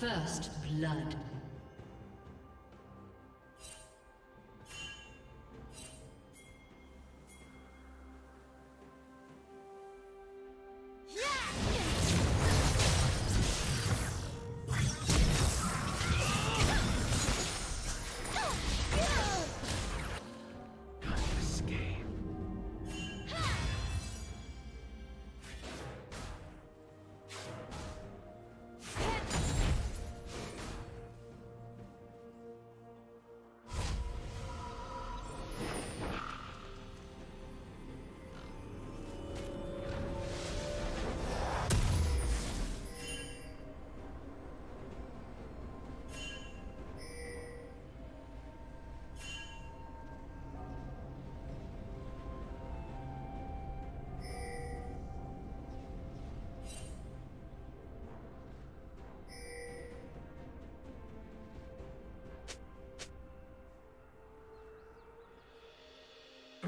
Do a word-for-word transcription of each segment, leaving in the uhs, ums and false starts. First blood.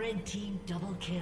Red team double kill.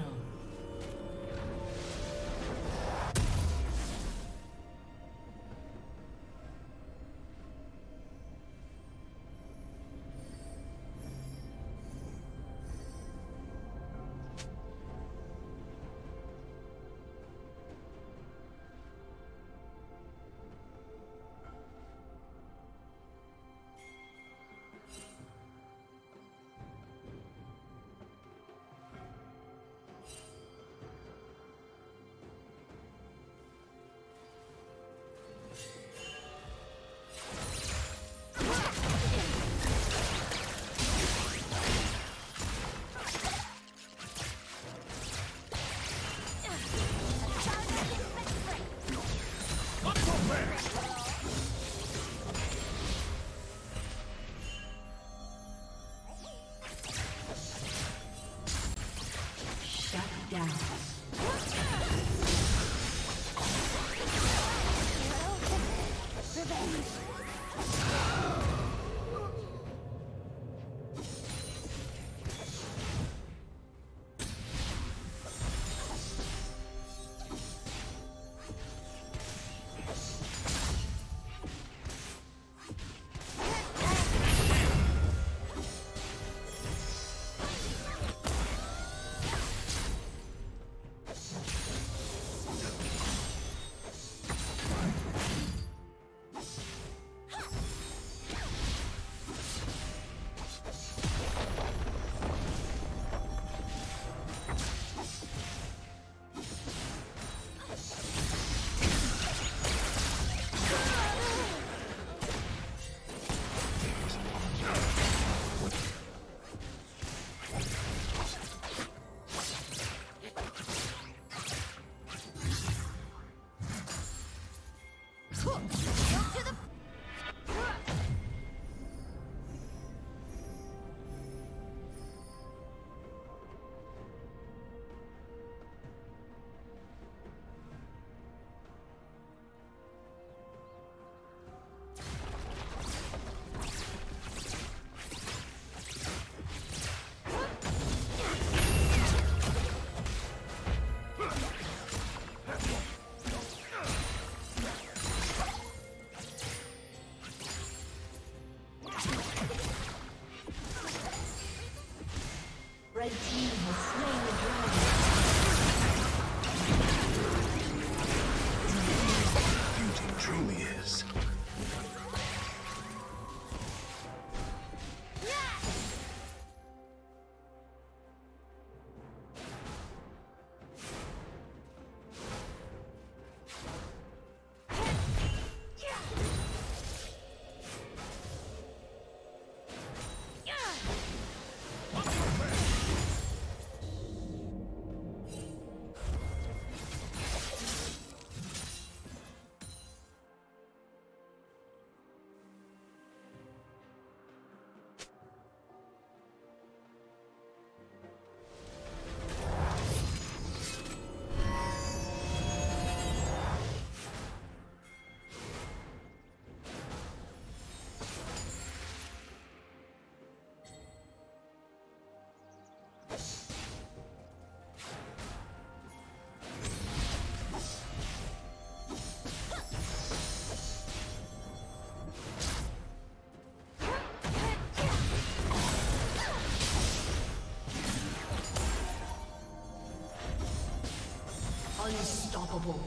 Unstoppable.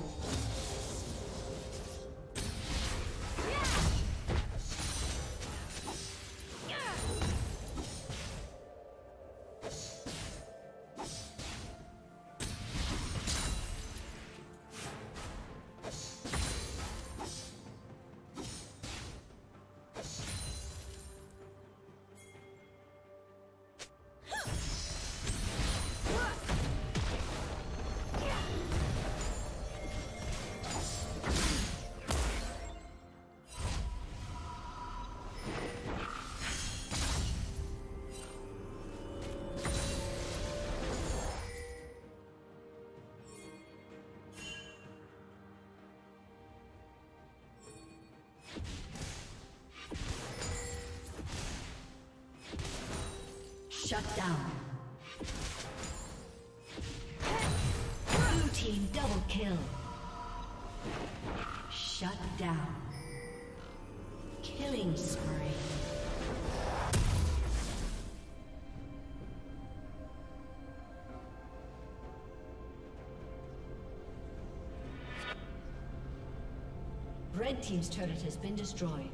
Shut down. Blue team double kill. Shut down. Killing spree. Red team's turret has been destroyed.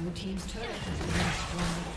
Blue team's turret has been destroyed.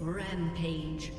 Rampage.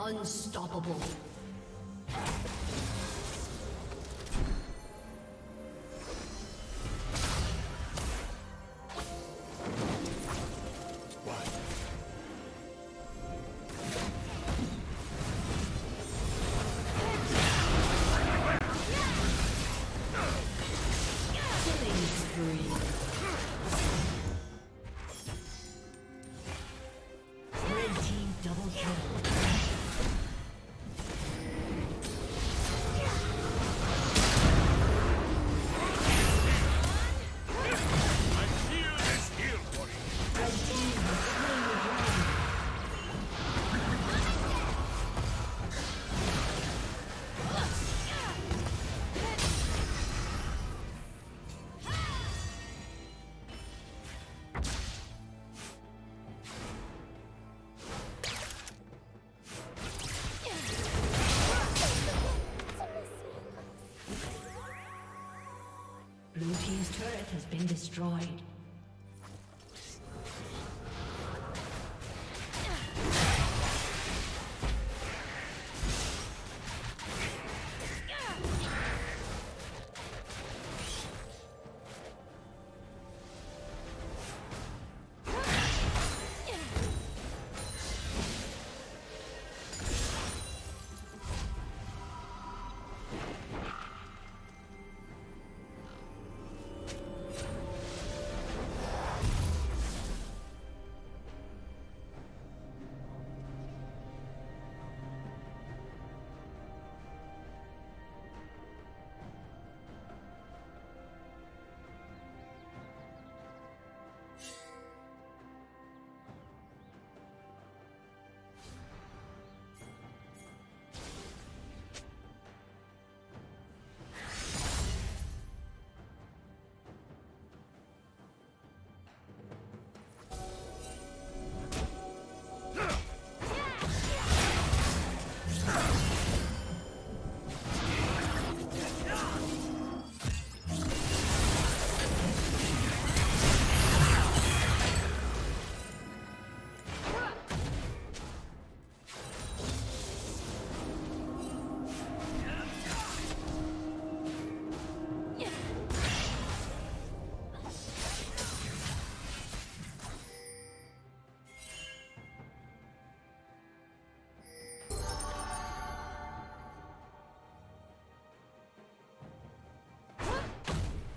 Unstoppable. Killing spree. Red team double turret has been destroyed.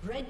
Red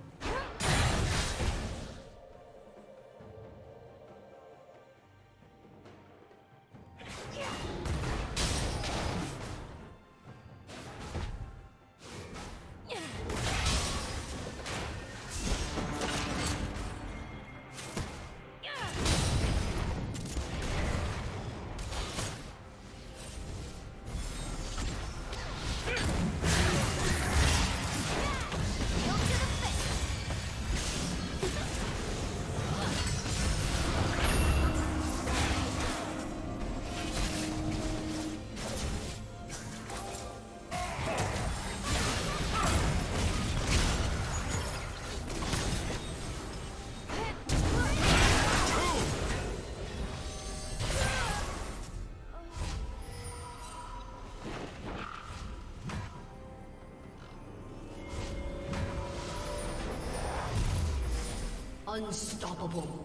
Unstoppable.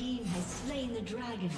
team has slain the dragon.